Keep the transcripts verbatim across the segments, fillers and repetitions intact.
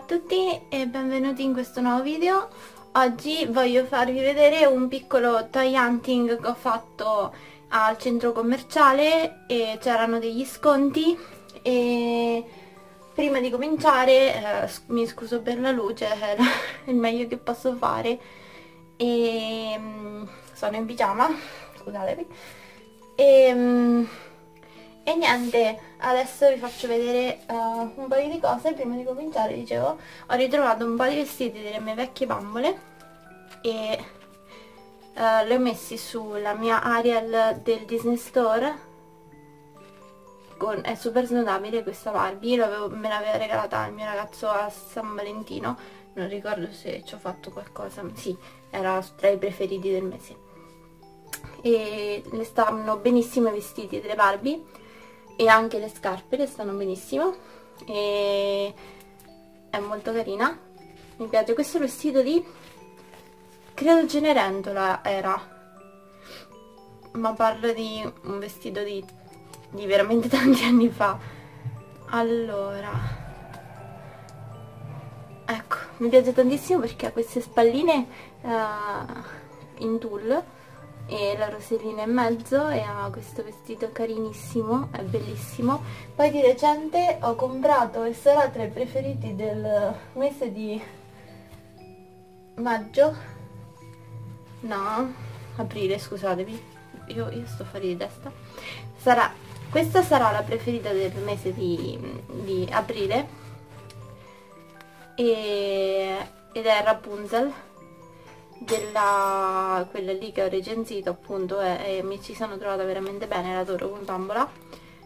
a tutti e benvenuti in questo nuovo video. Oggi voglio farvi vedere un piccolo toy hunting che ho fatto al centro commerciale e c'erano degli sconti. E prima di cominciare eh, mi scuso per la luce, era il meglio che posso fare e sono in pigiama, scusatevi. E, E niente, adesso vi faccio vedere uh, un paio di cose. Prima di cominciare, dicevo, ho ritrovato un po' di vestiti delle mie vecchie bambole e uh, li ho messi sulla mia Ariel del Disney Store. Con, è super snodabile questa Barbie, me l'aveva regalata il mio ragazzo a San Valentino, non ricordo se ci ho fatto qualcosa, ma sì, era tra i preferiti del mese. E le stanno benissimo i vestiti delle Barbie. E anche le scarpe le stanno benissimo e è molto carina, mi piace questo vestito di, credo Cenerentola era, ma parlo di un vestito di, di veramente tanti anni fa. Allora, ecco, mi piace tantissimo perché ha queste spalline uh, in tulle e la rosellina in mezzo e ha questo vestito carinissimo, è bellissimo. Poi di recente ho comprato e sarà tra i preferiti del mese di maggio, no, aprile, scusatevi, io, io sto fuori di testa. Sarà, questa sarà la preferita del mese di, di aprile e, ed è Rapunzel, della quella lì che ho recensito appunto, e, e mi ci sono trovata veramente bene, la adoro con bambola.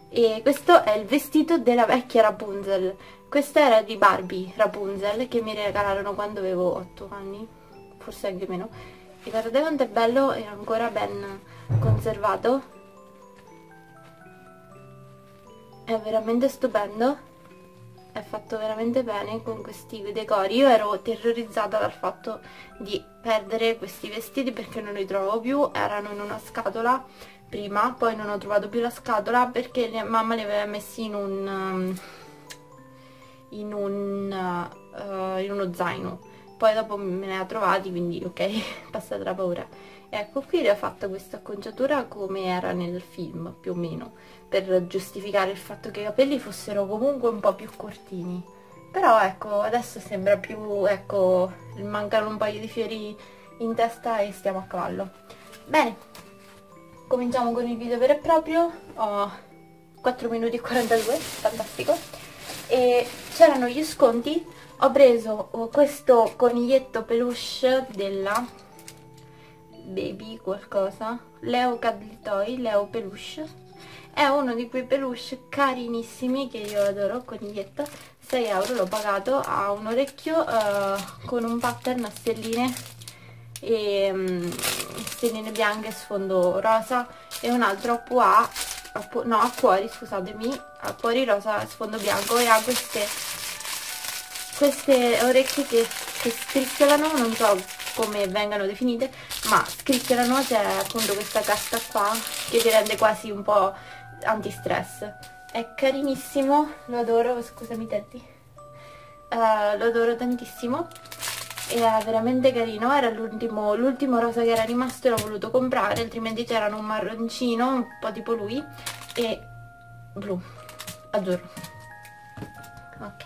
E questo è il vestito della vecchia Rapunzel, questa era di Barbie Rapunzel che mi regalarono quando avevo otto anni, forse anche meno, e guardate quanto è bello, è ancora ben conservato, è veramente stupendo, è fatto veramente bene con questi decori. Io ero terrorizzata dal fatto di perdere questi vestiti perché non li trovavo più, erano in una scatola prima, poi non ho trovato più la scatola perché mamma li aveva messi in un in un uh, in uno zaino, poi dopo me ne ha trovati, quindi ok, passata la paura. Ecco, qui le ho fatto questa acconciatura come era nel film, più o meno, per giustificare il fatto che i capelli fossero comunque un po' più cortini. Però ecco, adesso sembra più, ecco, mancano un paio di fiori in testa e stiamo a cavallo. Bene, cominciamo con il video vero e proprio, ho quattro minuti e quarantadue, fantastico. E c'erano gli sconti, ho preso questo coniglietto peluche della Baby qualcosa, Leo Cuddly Toy, Leo Peluche, è uno di quei peluche carinissimi che io adoro, coniglietto, sei euro l'ho pagato, ha un orecchio uh, con un pattern a stelline e um, stelline bianche sfondo rosa e un altro a pois, a po no a cuori scusatemi, a cuori rosa sfondo bianco, e ha queste, queste orecchie che, che strizzolano, non so come vengano definite, ma scricchiolano, c'è appunto questa carta qua che ti rende quasi un po' anti-stress, è carinissimo, lo adoro, scusami Teddy, uh, lo adoro tantissimo, era veramente carino, era l'ultimo l'ultimo rosa che era rimasto e l'ho voluto comprare, altrimenti c'erano un marroncino un po' tipo lui e blu, azzurro, ok.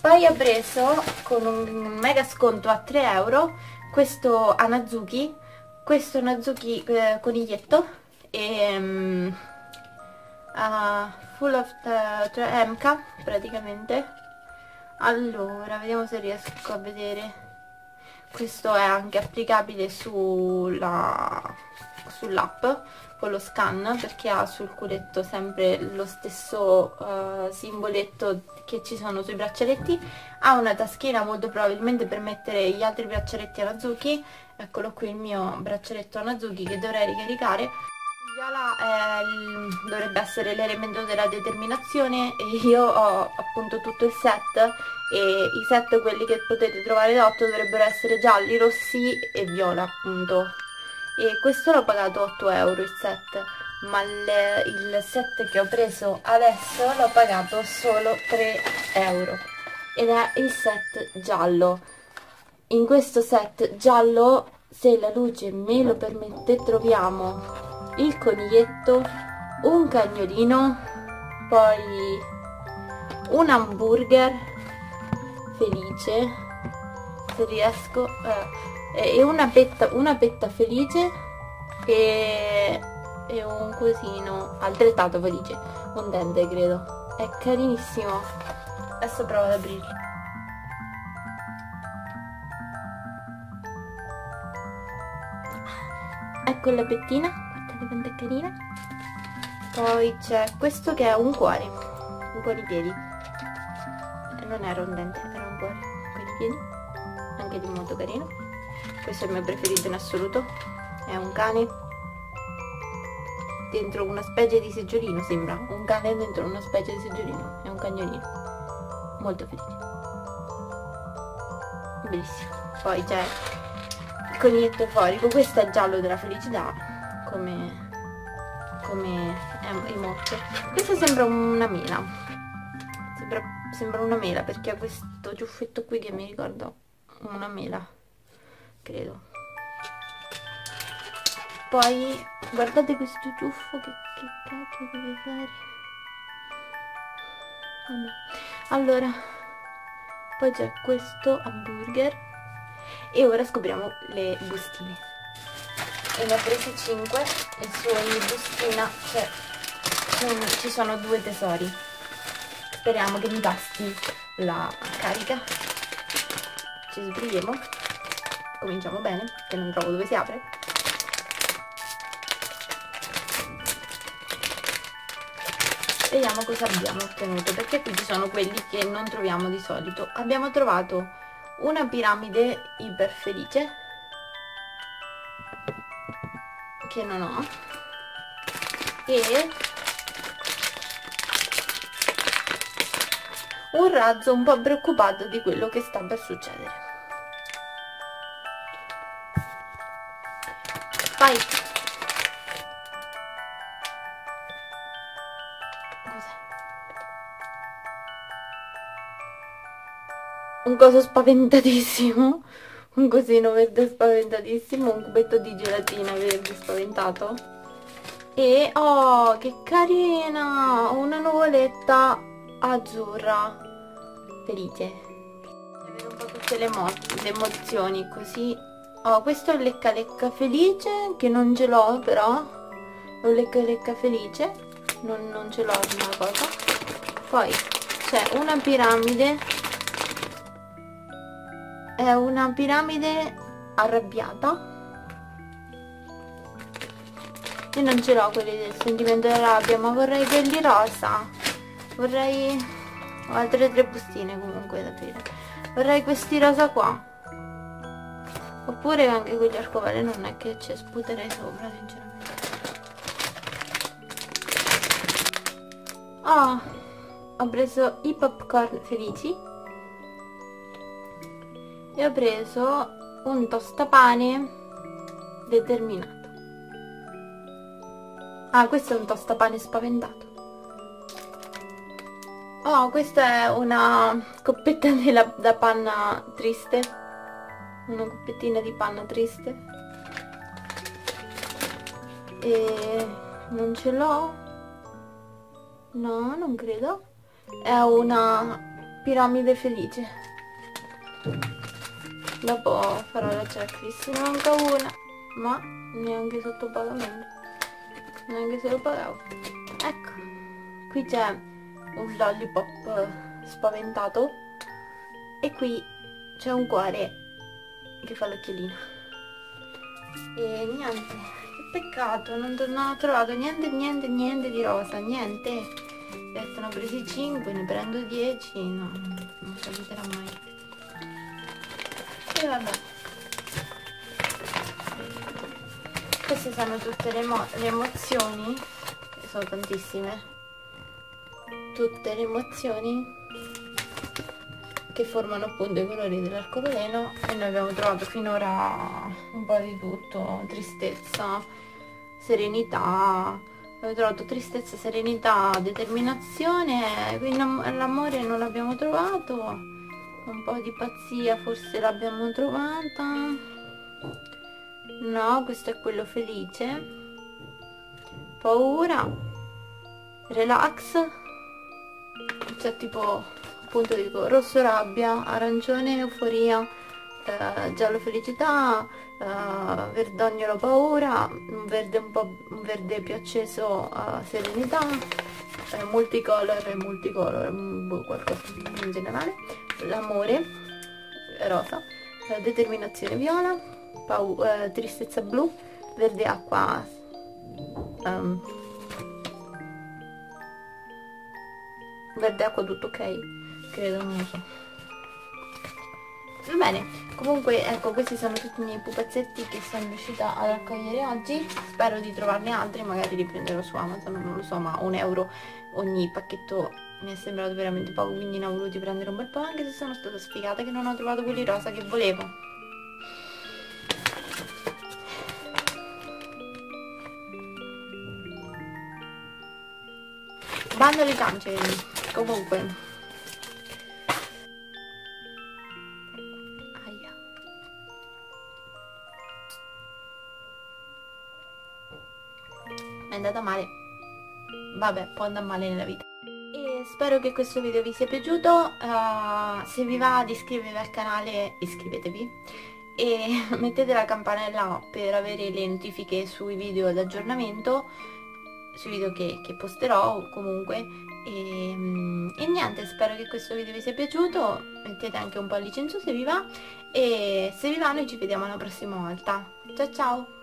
Poi ho preso con un mega sconto a tre euro questo Hanazuki, questo Hanazuki eh, coniglietto, e, um, uh, full of M K praticamente. Allora, vediamo se riesco a vedere, questo è anche applicabile sull'app sull con lo scan, perché ha sul culetto sempre lo stesso uh, simboletto che ci sono sui braccialetti, ha una taschina molto probabilmente per mettere gli altri braccialetti Hanazuki. Eccolo qui il mio braccialetto Hanazuki che dovrei ricaricare. Il viola eh, dovrebbe essere l'elemento della determinazione e io ho appunto tutto il set e i set, quelli che potete trovare d'otto, dovrebbero essere gialli, rossi e viola appunto, e questo l'ho pagato otto euro il set, ma il, il set che ho preso adesso l'ho pagato solo tre euro. ed è il set giallo. In questo set giallo, se la luce me lo permette, troviamo il coniglietto, un cagnolino, poi un hamburger felice, se riesco, eh, e una petta, una petta felice e, e un cosino altrettanto felice, un dente credo. È carinissimo. Adesso provo ad aprirlo. Ecco la pettina, guardate quanto è carina. Poi c'è questo che è un cuore, un cuoripiedi. Non era un dente, era un cuore, un cuoripiedi. Anche di molto carino. Questo è il mio preferito in assoluto. È un cane dentro una specie di seggiolino, sembra. Un cane dentro una specie di seggiolino. È un cagnolino. Molto felice. Bellissimo. Poi c'è il coniglietto euforico, questo è giallo della felicità, come, come è il motto. Questo sembra una mela, sembra, sembra una mela perché ha questo ciuffetto qui che mi ricorda una mela, credo. Poi guardate questo ciuffo, che, che cacchio deve fare. Allora, poi c'è questo hamburger. E ora scopriamo le bustine. Ne ho prese cinque e su ogni bustina c'è, ci sono due tesori. Speriamo che mi basti la carica. Ci sbrighiamo. Cominciamo bene, che non trovo dove si apre. Vediamo cosa abbiamo ottenuto, perché qui ci sono quelli che non troviamo di solito. Abbiamo trovato una piramide iperfelice che non ho, e un razzo un po' preoccupato di quello che sta per succedere. Vai. Cos'è? Un coso spaventatissimo, un cosino verde spaventatissimo, un cubetto di gelatina verde spaventato. E oh, che carina, una nuvoletta azzurra felice. Avere un po' tutte le, le emozioni così. Oh, questo è un lecca lecca felice che non ce l'ho, però è un lecca lecca felice, non, non ce l'ho una cosa. Poi c'è una piramide. È una piramide arrabbiata. Io non ce l'ho quelli del sentimento della rabbia, ma vorrei quelli rosa. Vorrei... ho altre tre bustine comunque da aprire. Vorrei questi rosa qua. Oppure anche quelli arcobaleno, non è che ci sputerei sopra, sinceramente. Oh, ho preso i popcorn felici. E ho preso un tostapane determinato. Ah, questo è un tostapane spaventato. Oh, questa è una coppetta della, da panna triste. Una coppettina di panna triste. E non ce l'ho. No, non credo. È una piramide felice. Dopo farò la checklist, ne manca una, ma neanche sotto pagamento, neanche se lo pagavo. Ecco, qui c'è un lollipop spaventato e qui c'è un cuore che fa l'occhiolino. E niente, che peccato, non, non ho trovato niente, niente, niente di rosa, niente. Adesso ne ho presi cinque, ne prendo dieci, no, non si capiterà mai. E vabbè, queste sono tutte le, le emozioni, che sono tantissime, tutte le emozioni che formano appunto i colori dell'arcobaleno, e noi abbiamo trovato finora un po' di tutto, tristezza, serenità, abbiamo trovato tristezza, serenità, determinazione, quindi l'amore non l'abbiamo trovato. un po' di pazzia, forse l'abbiamo trovata. No, questo è quello felice. Paura, relax, c'è tipo, appunto dico, rosso rabbia, arancione euforia, eh, giallo felicità, eh, verdognolo paura, un verde un po' un verde più acceso, eh, serenità, eh, multicolor e multicolor, boh, qualcosa in generale, l'amore rosa, eh, determinazione viola, eh, tristezza blu, verde acqua, um, verde acqua, tutto ok, credo, non lo so. Bene, comunque ecco, questi sono tutti i miei pupazzetti che sono riuscita a raccogliere oggi. Spero di trovarne altri, magari li prenderò su Amazon, non lo so, ma un euro ogni pacchetto mi è sembrato veramente poco, quindi ne ho voluti prendere un bel po', anche se sono stata sfigata che non ho trovato quelli rosa che volevo. Bando alle canceri. Comunque, aia. È andata male. Vabbè, può andare male nella vita. E spero che questo video vi sia piaciuto. Uh, se vi va di iscrivervi al canale, iscrivetevi e mettete la campanella per avere le notifiche sui video d'aggiornamento, sui video che, che posterò comunque. E, e niente, spero che questo video vi sia piaciuto, mettete anche un pollice in su se vi va, e se vi va noi ci vediamo alla prossima volta. Ciao ciao!